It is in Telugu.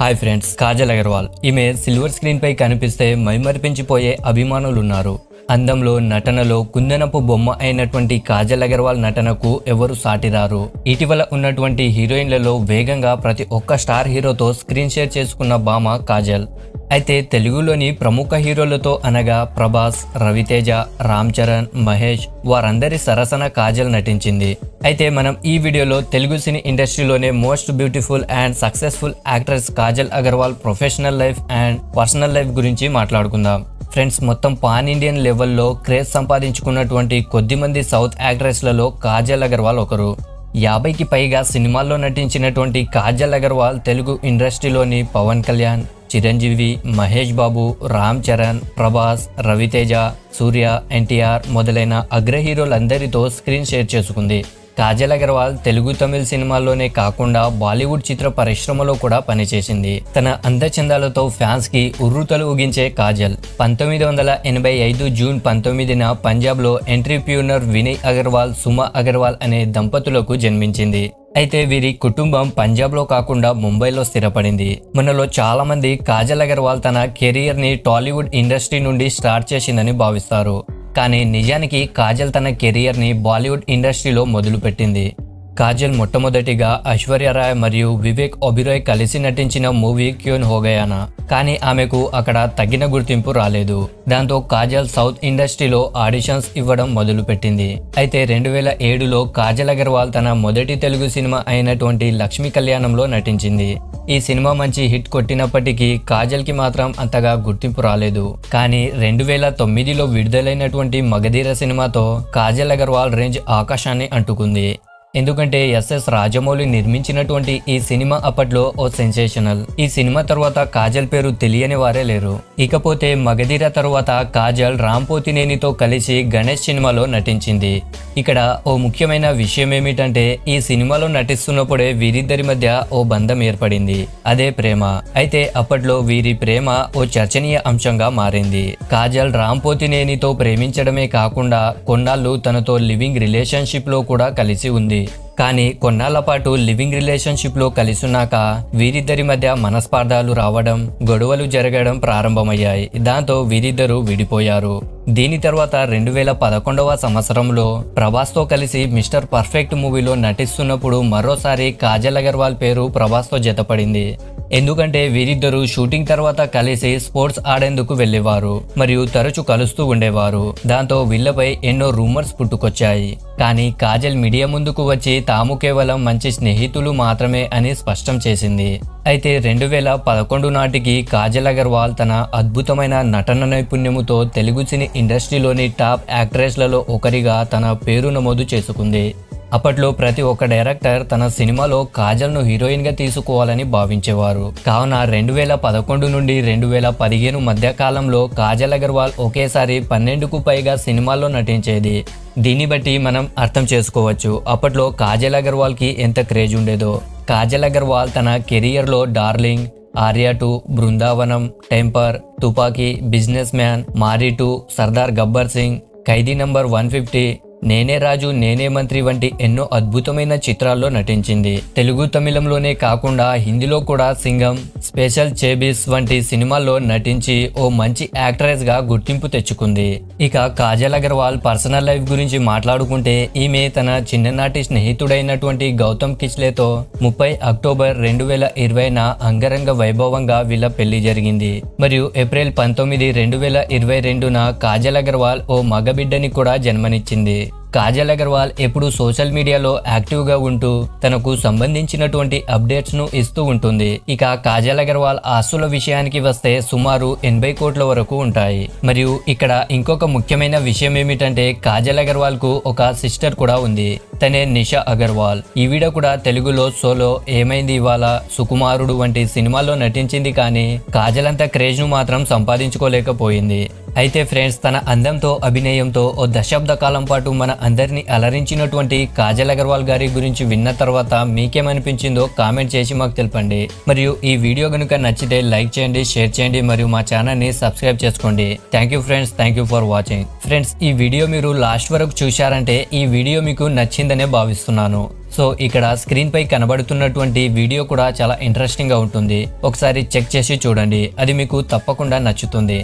హాయ్ ఫ్రెండ్స్, కాజల్ అగర్వాల్ ఈమె సిల్వర్ స్క్రీన్ పై కనిపిస్తే మైమరిపించిపోయే అభిమానులున్నారు. అందంలో, నటనలో కుందనపు బొమ్మ అయినటువంటి కాజల్ అగర్వాల్ నటనకు ఎవరు సాటిరారు. ఇటీవల ఉన్నటువంటి హీరోయిన్లలో వేగంగా ప్రతి ఒక్క స్టార్ హీరోతో స్క్రీన్ షేర్ చేసుకున్న భామ కాజల్. అయితే తెలుగులోని ప్రముఖ హీరోలతో అనగా ప్రభాస్, రవితేజ, రామ్ చరణ్, మహేష్ వారందరి సరసన కాజల్ నటించింది. అయితే మనం ఈ వీడియోలో తెలుగు సినీ ఇండస్ట్రీలోనే most beautiful and successful actress Kajal Aggarwal professional life and personal life గురించి మాట్లాడుకుందాం. ఫ్రెండ్స్, మొత్తం పాన్ ఇండియన్ లెవెల్లో క్రేజ్ సంపాదించుకున్నటువంటి కొద్దిమంది సౌత్ యాక్ట్రెస్లలో కాజల్ అగర్వాల్ ఒకరు. 50కి పైగా సినిమాల్లో నటించినటువంటి కాజల్ అగర్వాల్ తెలుగు ఇండస్ట్రీలోని పవన్ కళ్యాణ్, చిరంజీవి, మహేష్ బాబు, రామ్ చరణ్, ప్రభాస్, రవితేజ, సూర్య, ఎన్టీఆర్ మొదలైన అగ్ర హీరోలందరితో స్క్రీన్ షేర్ చేసుకుంది. కాజల్ అగర్వాల్ తెలుగు, తమిళ సినిమాల్లోనే కాకుండా బాలీవుడ్ చిత్ర పరిశ్రమలో కూడా పనిచేసింది. తన అందచందాలతో ఫ్యాన్స్ కి ఉర్రూతలు ఊగించే కాజల్ 1985 జూన్ 19న పంజాబ్లో ఎంట్రీప్యూనర్ వినయ్ అగర్వాల్, సుమా అగర్వాల్ అనే దంపతులకు జన్మించింది. అయితే వీరి కుటుంబం పంజాబ్లో కాకుండా ముంబైలో స్థిరపడింది. మనలో చాలా మంది కాజల్ అగర్వాల్ తన కెరియర్ ని టాలీవుడ్ ఇండస్ట్రీ నుండి స్టార్ట్ చేసిందని భావిస్తారు. కానీ నిజానికి కాజల్ తన కెరియర్ ని బాలీవుడ్ ఇండస్ట్రీలో మొదలుపెట్టింది. కాజల్ మొట్టమొదటిగా ఐశ్వర్య రాయ్ మరియు వివేక్ ఒబిరాయ్ కలిసి నటించిన మూవీ క్యూన్ హోగయానా, కానీ ఆమెకు అక్కడ తగిన గుర్తింపు రాలేదు. దాంతో కాజల్ సౌత్ ఇండస్ట్రీలో ఆడిషన్స్ ఇవ్వడం మొదలుపెట్టింది. అయితే 2007లో కాజల్ అగర్వాల్ తన మొదటి తెలుగు సినిమా అయినటువంటి లక్ష్మీ కళ్యాణంలో నటించింది. ఈ సినిమా మంచి హిట్ కొట్టినప్పటికీ కాజల్కి మాత్రం అంతగా గుర్తింపు రాలేదు. కానీ 2009లో విడుదలైనటువంటి మగధీర సినిమాతో కాజల్ అగర్వాల్ రేంజ్ ఆకాశాన్ని అంటుకుంది. ఎందుకంటే ఎస్ఎస్ రాజమౌళి నిర్మించినటువంటి ఈ సినిమా అప్పట్లో ఓ సెన్సేషనల్. ఈ సినిమా తర్వాత కాజల్ పేరు తెలియని వారే లేరు. ఇకపోతే మగధీర తర్వాత కాజల్ రామ్ పోతినేనితో కలిసి గణేష్ సినిమాలో నటించింది. ఇక్కడ ఓ ముఖ్యమైన విషయం ఏమిటంటే ఈ సినిమాలో నటిస్తున్నప్పుడే వీరిద్దరి మధ్య ఓ బంధం ఏర్పడింది, అదే ప్రేమ. అయితే అప్పట్లో వీరి ప్రేమ ఓ చర్చనీయ అంశంగా మారింది. కాజల్ రామ్ పోతినేనితో ప్రేమించడమే కాకుండా కొన్నాళ్ళు తనతో లివింగ్ రిలేషన్షిప్ లో కూడా కలిసి ఉంది. కానీ కొన్నాళ్ల పాటు లివింగ్ రిలేషన్షిప్లో కలిసున్నాక వీరిద్దరి మధ్య మనస్పర్ధలు రావడం, గొడవలు జరగడం ప్రారంభమయ్యాయి. దాంతో వీరిద్దరూ విడిపోయారు. దీని తర్వాత 2011వ సంవత్సరంలో ప్రభాస్తో కలిసి మిస్టర్ పర్ఫెక్ట్ మూవీలో నటిస్తున్నప్పుడు మరోసారి కాజల్ అగర్వాల్ పేరు ప్రభాస్తో జతపడింది. ఎందుకంటే వీరిద్దరూ షూటింగ్ తర్వాత కలిసి స్పోర్ట్స్ ఆడేందుకు వెళ్ళేవారు మరియు తరచూ కలుస్తూ ఉండేవారు. దాంతో వీళ్లపై ఎన్నో రూమర్స్ పుట్టుకొచ్చాయి. కానీ కాజల్ మీడియా ముందుకు వచ్చి తాము కేవలం మంచి స్నేహితులు మాత్రమే అని స్పష్టం చేసింది. అయితే 2011 నాటికి కాజల్ అగర్వాల్ తన అద్భుతమైన నటన నైపుణ్యముతో తెలుగు సినీ ఇండస్ట్రీలోని టాప్ యాక్ట్రెస్లలో ఒకరిగా తన పేరు నమోదు చేసుకుంది. అప్పట్లో ప్రతి ఒక్క డైరెక్టర్ తన సినిమాలో కాజల్ను హీరోయిన్గా తీసుకోవాలని భావించేవారు. కావున 2011 నుండి 2015 మధ్య కాలంలో కాజల్ అగర్వాల్ ఒకేసారి 12కు పైగా సినిమాల్లో నటించేది. దీన్ని బట్టి మనం అర్థం చేసుకోవచ్చు అప్పట్లో కాజల్ అగర్వాల్కి ఎంత క్రేజ్ ఉండేదో. కాజల్ అగర్వాల్ తన కెరియర్లో darling, Arya 2, Brindavanam, temper, Thuppakki, business man, Maari 2, Sardaar Gabbar Singh, Khaidi number 150, Nene Raju, నేనే మంత్రి వంటి ఎన్నో అద్భుతమైన చిత్రాల్లో నటించింది. తెలుగు, తమిళంలోనే కాకుండా హిందీలో కూడా సింగం, స్పెషల్ చేబీస్ వంటి సినిమాల్లో నటించి ఓ మంచి యాక్ట్రెస్ గా గుర్తింపు తెచ్చుకుంది. ఇక కాజల్ అగర్వాల్ పర్సనల్ లైఫ్ గురించి మాట్లాడుకుంటే ఈమె తన చిన్ననాటి స్నేహితుడైనటువంటి గౌతమ్ కిచ్లేతో 30 అక్టోబర్ 2020న అంగరంగ వైభవంగా వీళ్ళ పెళ్లి జరిగింది. మరియు ఏప్రిల్ 19, 2022న కాజల్ అగర్వాల్ ఓ మగబిడ్డని కూడా జన్మనిచ్చింది. కాజల్ అగర్వాల్ ఎప్పుడు సోషల్ మీడియాలో యాక్టివ్ గా ఉంటూ తనకు సంబంధించినటువంటి అప్డేట్స్ ను ఇస్తూ ఉంటుంది. ఇక కాజల్ అగర్వాల్ ఆస్తుల విషయానికి వస్తే సుమారు 80 కోట్ల వరకు ఉంటాయి. మరియు ఇక్కడ ఇంకొక ముఖ్యమైన విషయం ఏమిటంటే కాజల్ అగర్వాల్ కు ఒక సిస్టర్ కూడా ఉంది, తనే నిషా అగర్వాల్. ఈవిడ కూడా తెలుగులో సోలో, ఏమైంది ఇవాళ, సుకుమారుడు వంటి సినిమాల్లో నటించింది. కానీ కాజల్ అంత క్రేజ్ ను మాత్రం సంపాదించుకోలేకపోయింది. అయితే ఫ్రెండ్స్, తన అందంతో, అభినయంతో ఓ దశాబ్ద కాలం పాటు మన అందరినీ అలరించినటువంటి కాజల్ అగర్వాల్ గారి గురించి విన్న తర్వాత మీకేమనిపించిందో కామెంట్ చేసి మాకు తెలపండి. మరియు ఈ వీడియో కనుక నచ్చితే లైక్ చేయండి, షేర్ చేయండి, మరియు మా ఛానల్ ని సబ్స్క్రైబ్ చేసుకోండి. Thank you friends, thank you for watching. Friends, ఈ వీడియో మీరు లాస్ట్ వరకు చూశారంటే ఈ వీడియో మీకు నచ్చిందనే భావిస్తున్నాను. సో ఇక్కడ స్క్రీన్ పై కనబడుతున్నటువంటి వీడియో కూడా చాలా ఇంట్రెస్టింగ్ గా ఉంటుంది. ఒకసారి చెక్ చేసి చూడండి, అది మీకు తప్పకుండా నచ్చుతుంది.